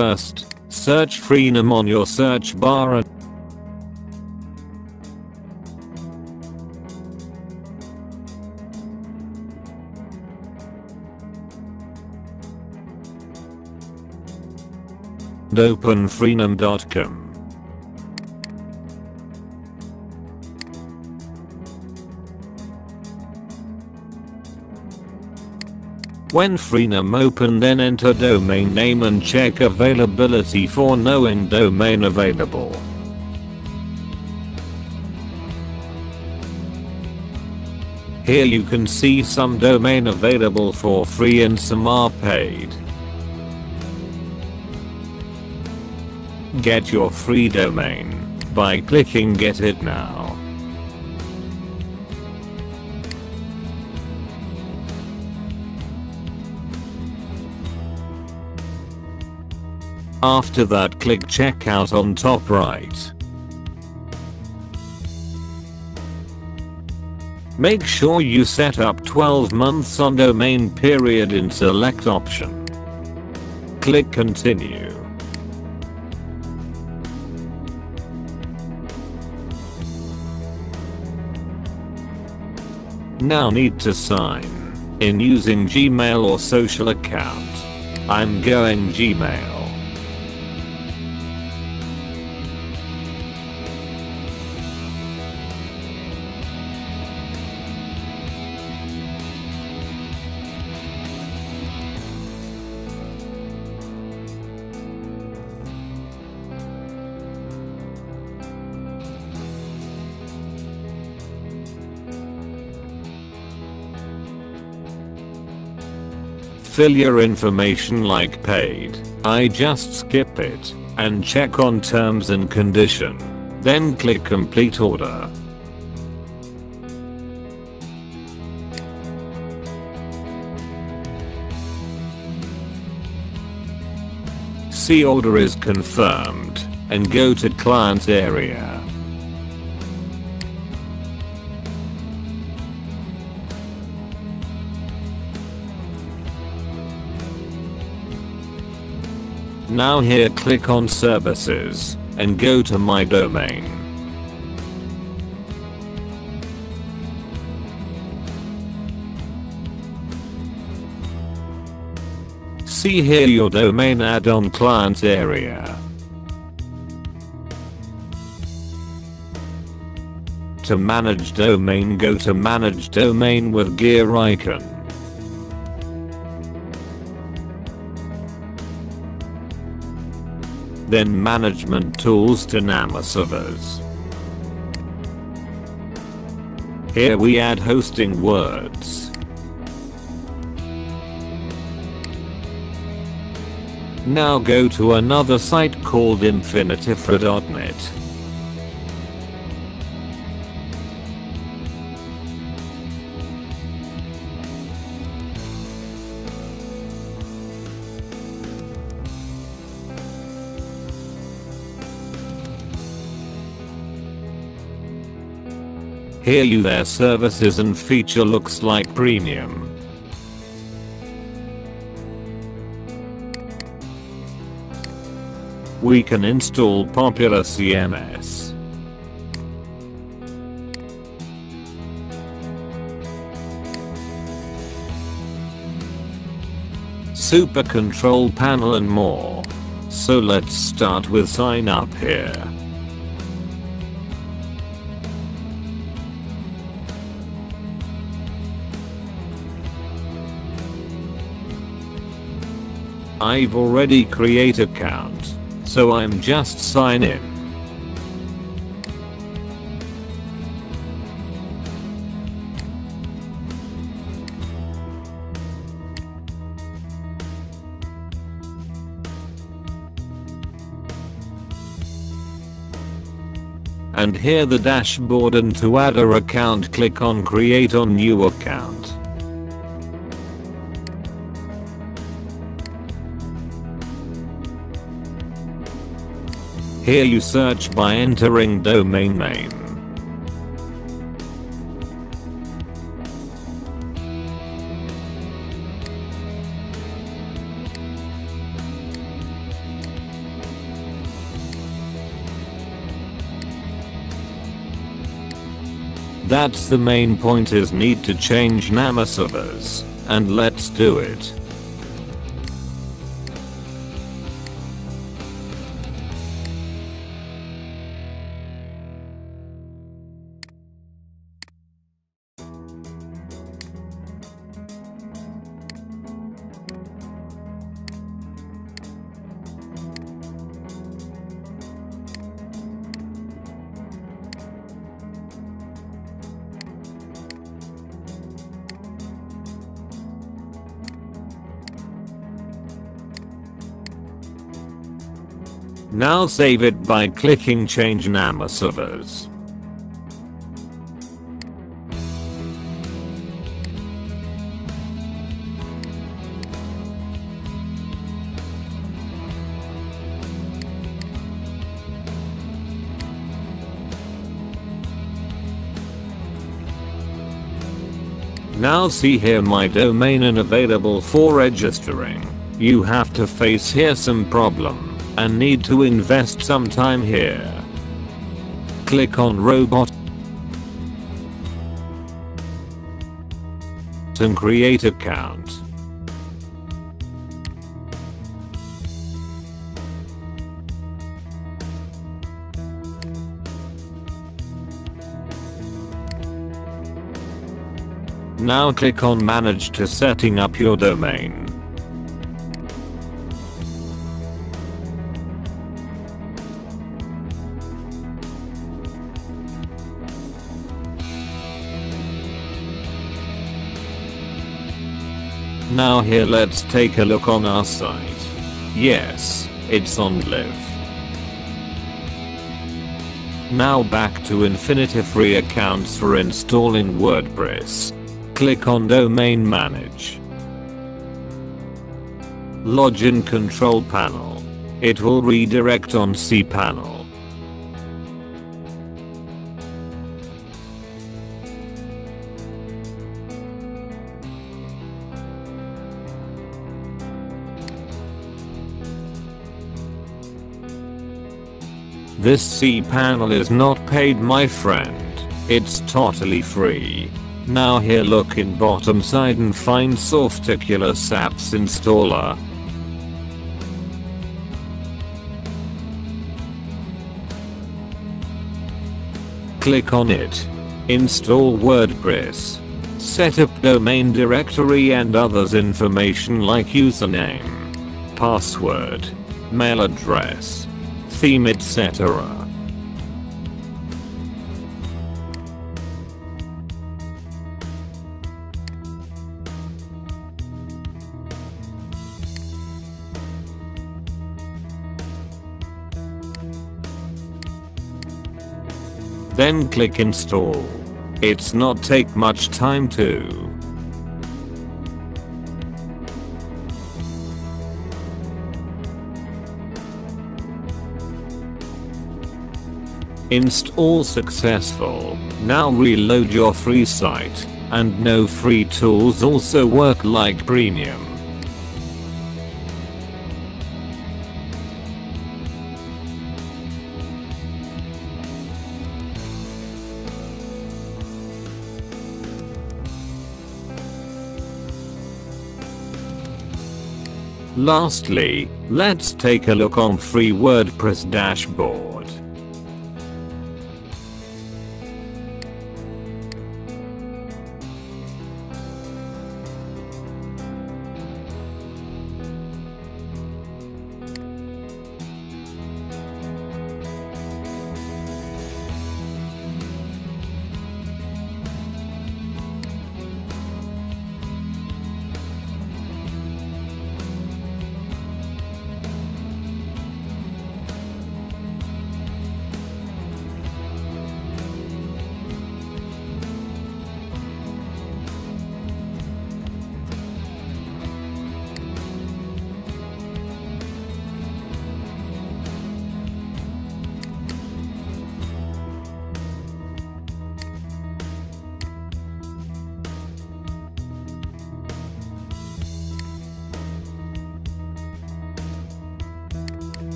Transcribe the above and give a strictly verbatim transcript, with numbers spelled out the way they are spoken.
first, search Freenom on your search bar and open freenom dot com. When Freenom open, then enter domain name and check availability for knowing domain available. Here you can see some domain available for free and some are paid. Get your free domain by clicking get it now. After that, click checkout on top right. Make sure you set up twelve months on domain period in select option. Click continue. Now need to sign in using Gmail or social account. I'm going Gmail. Fill your information like paid, I just skip it, and check on terms and condition. Then click complete order. See order is confirmed, and go to client area. Now here click on services, and go to my domain. See here your domain add-on client area. To manage domain, go to manage domain with gear icon. Then management tools to Nameservers. Here we add hosting words. Now go to another site called infinity free dot net. Here you their services and feature looks like premium. We can install popular C M S. Super control panel and more. So let's start with sign up here. I've already created account, so I'm just sign in. And here the dashboard, and to add a account click on create on new account. Here you search by entering domain name. That's the main point, is need to change Nameservers, and let's do it. Now save it by clicking change Nameservers. Now see here my domain unavailable for registering. You have to face here some problem and need to invest some time here. Click on robot and create account. Now click on manage to setting up your domain. Now here let's take a look on our site. Yes, it's on live. Now back to InfinityFree accounts for installing WordPress. Click on Domain Manage. Login Control Panel. It will redirect on cPanel. This cPanel is not paid, my friend. It's totally free. Now here look in bottom side and find Softaculous apps installer. Click on it. Install WordPress. Set up domain directory and others information like username, password, mail address, theme, et cetera. Then click install. It's not take much time to. Install successful. Now reload your free site, and no free tools also work like premium. Lastly, let's take a look on free WordPress dashboard.